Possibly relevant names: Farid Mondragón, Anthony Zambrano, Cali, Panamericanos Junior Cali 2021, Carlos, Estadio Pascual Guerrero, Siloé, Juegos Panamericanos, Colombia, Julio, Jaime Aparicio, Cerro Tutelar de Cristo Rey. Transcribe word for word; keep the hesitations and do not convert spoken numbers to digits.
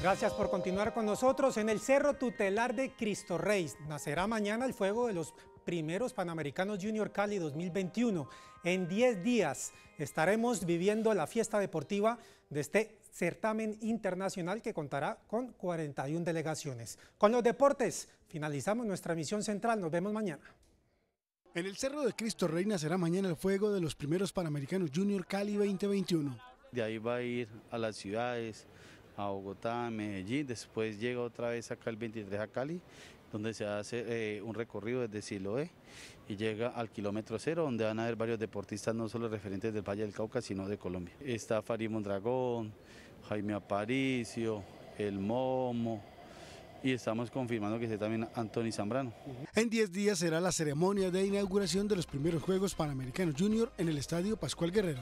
Gracias por continuar con nosotros. En el Cerro Tutelar de Cristo Rey nacerá mañana el fuego de los primeros Panamericanos Junior Cali dos mil veintiuno. En diez días estaremos viviendo la fiesta deportiva de este certamen internacional que contará con cuarenta y una delegaciones. Con los deportes finalizamos nuestra emisión central. Nos vemos mañana. En el Cerro de Cristo Rey nacerá mañana el fuego de los primeros Panamericanos Junior Cali veinte veintiuno. De ahí va a ir a las ciudades, a Bogotá, a Medellín, después llega otra vez acá el veintitrés a Cali, donde se hace eh, un recorrido desde Siloé y llega al kilómetro cero, donde van a haber varios deportistas, no solo referentes del Valle del Cauca, sino de Colombia. Está Farid Mondragón, Jaime Aparicio, El Momo, y estamos confirmando que esté también Anthony Zambrano. En diez días será la ceremonia de inauguración de los primeros Juegos Panamericanos Junior en el Estadio Pascual Guerrero.